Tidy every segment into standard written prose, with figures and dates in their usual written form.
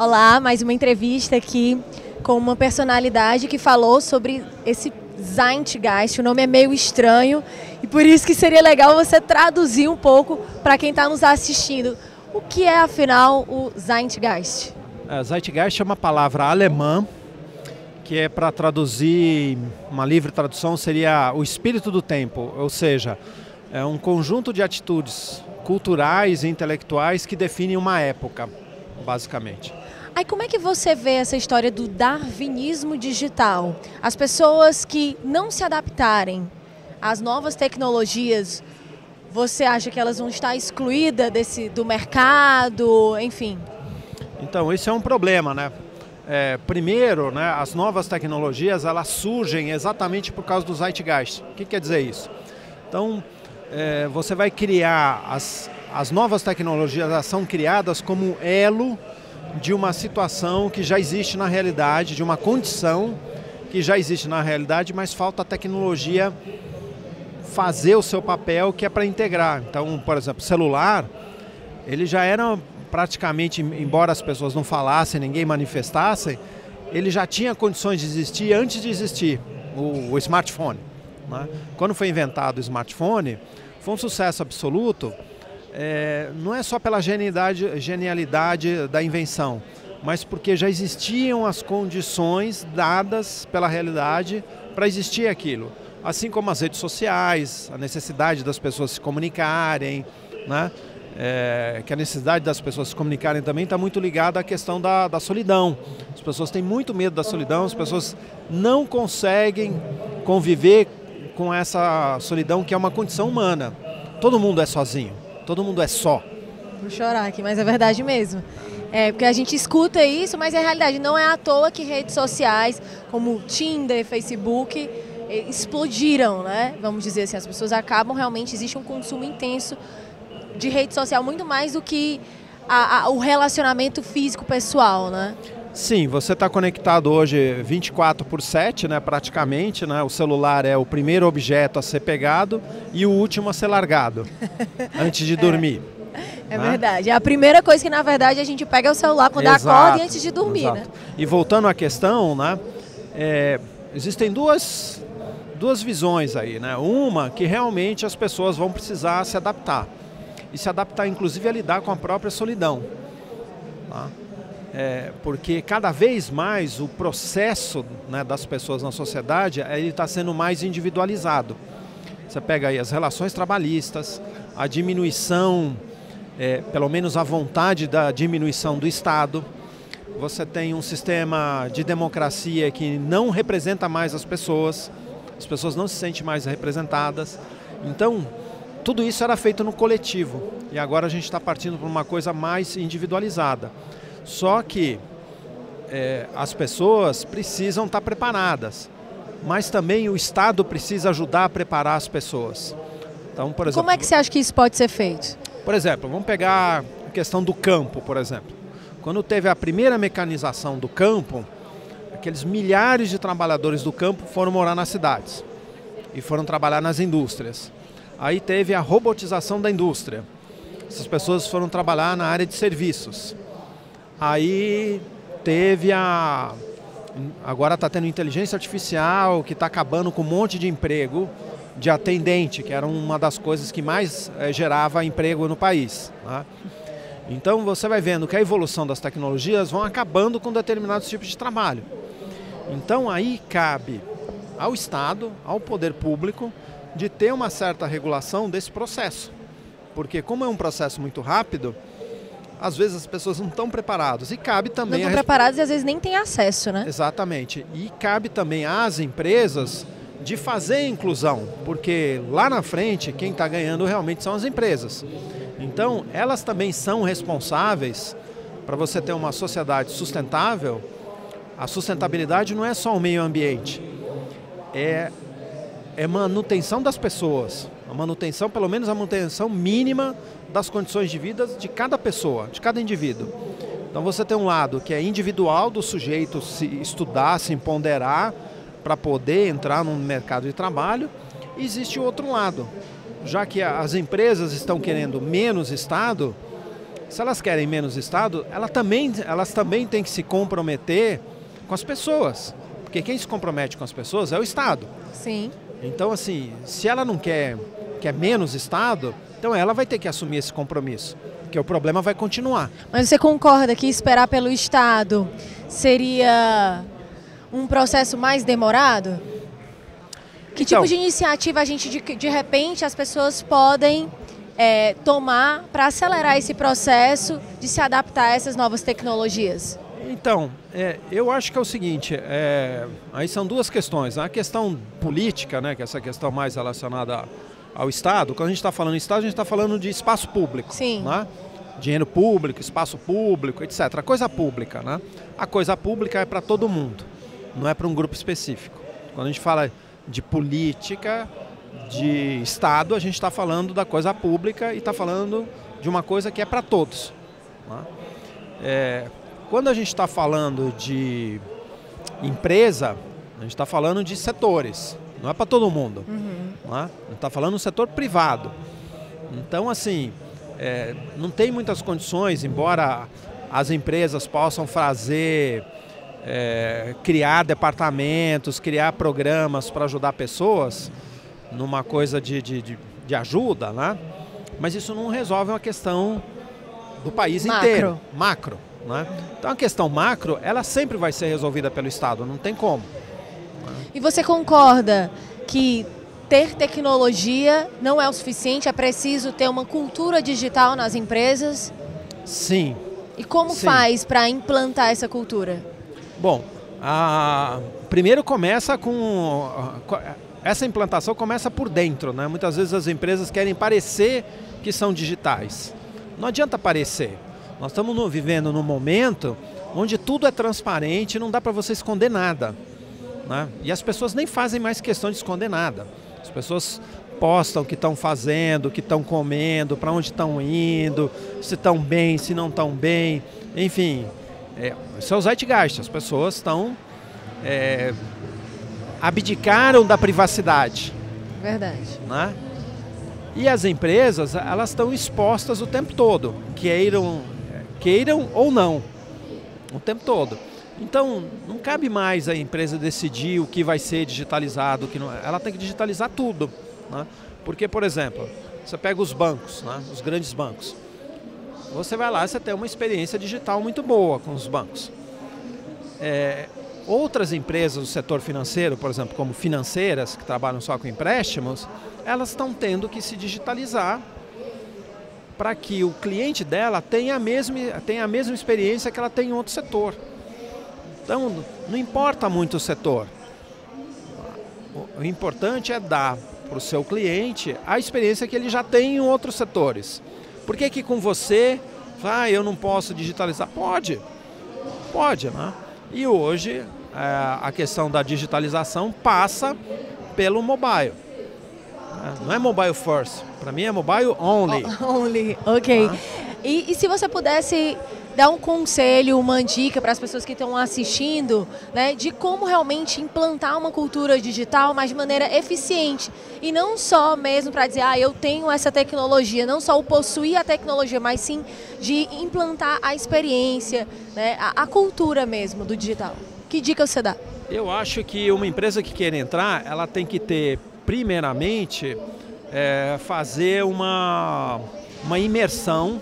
Olá, mais uma entrevista aqui com uma personalidade que falou sobre esse Zeitgeist. O nome é meio estranho e por isso que seria legal você traduzir um pouco para quem está nos assistindo. O que é, afinal, o Zeitgeist? Zeitgeist é uma palavra alemã que é para traduzir, uma livre tradução seria o espírito do tempo, ou seja, é um conjunto de atitudes culturais e intelectuais que definem uma época, basicamente. Aí como é que você vê essa história do darwinismo digital? As pessoas que não se adaptarem às novas tecnologias, você acha que elas vão estar excluídas do mercado, enfim? Então, isso é um problema, né? Primeiro, né, as novas tecnologias elas surgem exatamente por causa do Zeitgeist. O que quer dizer isso? Então, você vai criar, as novas tecnologias elas são criadas como elo de uma situação que já existe na realidade, de uma condição que já existe na realidade, mas falta a tecnologia fazer o seu papel, que é para integrar. Então, por exemplo, celular, ele já era praticamente, embora as pessoas não falassem, ninguém manifestasse, ele já tinha condições de existir antes de existir o smartphone, né? Quando foi inventado o smartphone, foi um sucesso absoluto, não é só pela genialidade da invenção, mas porque já existiam as condições dadas pela realidade para existir aquilo. Assim como as redes sociais, a necessidade das pessoas se comunicarem, né? Que a necessidade das pessoas se comunicarem também está muito ligada à questão da solidão. As pessoas têm muito medo da solidão, as pessoas não conseguem conviver com essa solidão, que é uma condição humana. Todo mundo é sozinho, todo mundo é só. Vou chorar aqui, mas é verdade mesmo. Porque a gente escuta isso, mas é a realidade. Não é à toa que redes sociais como Tinder, Facebook explodiram, né? Vamos dizer assim, as pessoas acabam realmente, existe um consumo intenso de rede social, muito mais do que o relacionamento físico pessoal, né? Sim, você está conectado hoje 24/7, né, praticamente, né? O celular é o primeiro objeto a ser pegado e o último a ser largado, antes de dormir. É, né? Verdade, é a primeira coisa que, na verdade, a gente pega é o celular quando acorda e antes de dormir, né? E voltando à questão, né, existem duas visões aí, né? Uma que realmente as pessoas vão precisar se adaptar. E se adaptar, inclusive, a lidar com a própria solidão. Tá? Porque cada vez mais o processo, né, das pessoas na sociedade está sendo mais individualizado. Você pega aí as relações trabalhistas, a diminuição, pelo menos a vontade da diminuição do Estado. Você tem um sistema de democracia que não representa mais as pessoas não se sentem mais representadas. Então, tudo isso era feito no coletivo e agora a gente está partindo para uma coisa mais individualizada. Só que as pessoas precisam estar preparadas, mas também o Estado precisa ajudar a preparar as pessoas. Então, por exemplo, como é que você acha que isso pode ser feito? Por exemplo, vamos pegar a questão do campo, por exemplo. Quando teve a primeira mecanização do campo, aqueles milhares de trabalhadores do campo foram morar nas cidades e foram trabalhar nas indústrias. Aí teve a robotização da indústria. Essas pessoas foram trabalhar na área de serviços. Aí teve agora está tendo inteligência artificial, que está acabando com um monte de emprego de atendente, que era uma das coisas que mais gerava emprego no país, né? Então você vai vendo que a evolução das tecnologias vão acabando com determinados tipos de trabalho. Então aí cabe ao Estado, ao poder público, de ter uma certa regulação desse processo, porque como é um processo muito rápido, às vezes as pessoas não estão preparadas e cabe também... Não estão preparadas e às vezes nem têm acesso, né? Exatamente, e cabe também às empresas de fazer a inclusão, porque lá na frente quem está ganhando realmente são as empresas. Então elas também são responsáveis para você ter uma sociedade sustentável. A sustentabilidade não é só o meio ambiente, é manutenção das pessoas, a manutenção, pelo menos a manutenção mínima das condições de vida de cada pessoa, de cada indivíduo. Então você tem um lado que é individual do sujeito se estudar, se empoderar para poder entrar no mercado de trabalho, e existe o outro lado, já que as empresas estão querendo menos Estado, se elas querem menos Estado, elas também têm que se comprometer com as pessoas. Porque quem se compromete com as pessoas é o Estado. Sim. Então, assim, se ela não quer menos Estado, então ela vai ter que assumir esse compromisso. Porque o problema vai continuar. Mas você concorda que esperar pelo Estado seria um processo mais demorado? Que então, tipo de iniciativa a gente, de repente, as pessoas podem tomar para acelerar esse processo de se adaptar a essas novas tecnologias? Então, eu acho que é o seguinte, aí são duas questões. A questão política, né, que é essa questão mais relacionada ao Estado. Quando a gente está falando em Estado, a gente está falando de espaço público. Sim. Né? Dinheiro público, espaço público, etc. A coisa pública, né? A coisa pública é para todo mundo, não é para um grupo específico. Quando a gente fala de política, de Estado, a gente está falando da coisa pública e está falando de uma coisa que é para todos. Né? Quando a gente está falando de empresa, a gente está falando de setores, não é para todo mundo. Uhum. Né? A gente está falando do setor privado. Então, assim, não tem muitas condições, embora as empresas possam fazer... criar departamentos, criar programas para ajudar pessoas numa coisa de ajuda, né? Mas isso não resolve uma questão do país inteiro. Macro. Né? Então a questão macro, ela sempre vai ser resolvida pelo Estado, não tem como. Né? E você concorda que ter tecnologia não é o suficiente, é preciso ter uma cultura digital nas empresas? Sim. E como faz para implantar essa cultura? Bom, primeiro começa com... Essa implantação começa por dentro, né? Muitas vezes as empresas querem parecer que são digitais. Não adianta parecer. Nós estamos vivendo num momento onde tudo é transparente, não dá para você esconder nada, né? E as pessoas nem fazem mais questão de esconder nada. As pessoas postam o que estão fazendo, o que estão comendo, para onde estão indo, se estão bem, se não estão bem, enfim... Isso é o Zeitgeist, as pessoas estão abdicaram da privacidade. Verdade. Né? E as empresas, elas estão expostas o tempo todo, queiram ou não, o tempo todo. Então, não cabe mais a empresa decidir o que vai ser digitalizado, o que não. Ela tem que digitalizar tudo. Né? Porque, por exemplo, você pega os bancos, né? Os grandes bancos. Você vai lá, você tem uma experiência digital muito boa com os bancos. Outras empresas do setor financeiro, por exemplo, como financeiras, que trabalham só com empréstimos, elas estão tendo que se digitalizar para que o cliente dela tenha a mesma experiência que ela tem em outro setor. Então, não importa muito o setor. O importante é dar para o seu cliente a experiência que ele já tem em outros setores. Por que que com você, eu não posso digitalizar? Pode, né? E hoje a questão da digitalização passa pelo mobile. Não é mobile first, para mim é mobile only. Only, ok. Ah. E se você pudesse dar um conselho, uma dica para as pessoas que estão assistindo, né, de como realmente implantar uma cultura digital, mas de maneira eficiente. E não só mesmo para dizer, eu tenho essa tecnologia, não só o possuir a tecnologia, mas sim de implantar a experiência, né, a cultura mesmo do digital. Que dica você dá? Eu acho que uma empresa que quer entrar, ela tem que ter, primeiramente, fazer uma imersão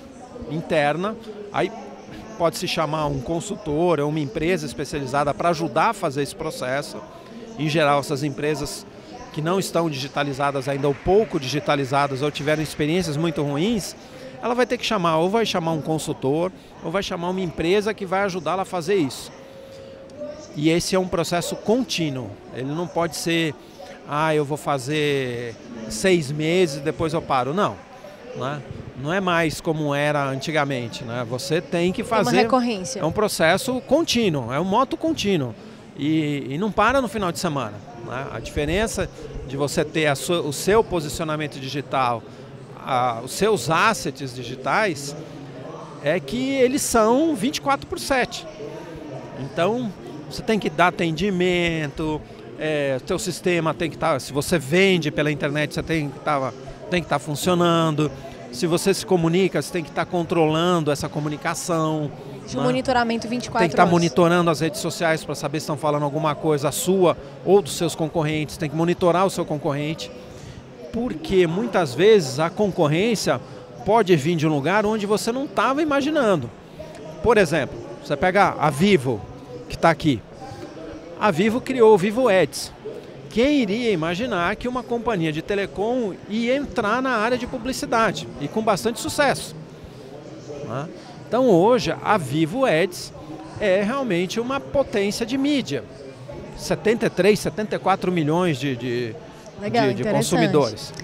interna. Aí pode se chamar um consultor ou uma empresa especializada para ajudar a fazer esse processo. Em geral, essas empresas que não estão digitalizadas ainda, ou pouco digitalizadas, ou tiveram experiências muito ruins, ela vai ter que chamar, ou vai chamar um consultor, ou vai chamar uma empresa que vai ajudá-la a fazer isso. E esse é um processo contínuo. Ele não pode ser, eu vou fazer 6 meses, depois eu paro. Não. Né? Não é mais como era antigamente, né? Você tem que fazer... Uma recorrência. É um processo contínuo, é um moto contínuo. E não para no final de semana. Né? A diferença de você ter o seu posicionamento digital, os seus assets digitais, é que eles são 24/7. Então, você tem que dar atendimento, seu sistema tem que estar... Se você vende pela internet, você tem que estar funcionando... Se você se comunica, você tem que estar controlando essa comunicação. Tinha um monitoramento 24 horas. Tem que estar monitorando as redes sociais para saber se estão falando alguma coisa sua ou dos seus concorrentes. Tem que monitorar o seu concorrente. Porque muitas vezes a concorrência pode vir de um lugar onde você não estava imaginando. Por exemplo, você pega a Vivo, que está aqui. A Vivo criou o Vivo Ads. Quem iria imaginar que uma companhia de telecom ia entrar na área de publicidade e com bastante sucesso? Então hoje a Vivo Ads é realmente uma potência de mídia. 73, 74 milhões de consumidores.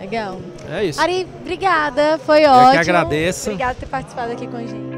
Legal. É isso. Ari, obrigada, foi ótimo. Eu que agradeço. Obrigada por ter participado aqui com a gente.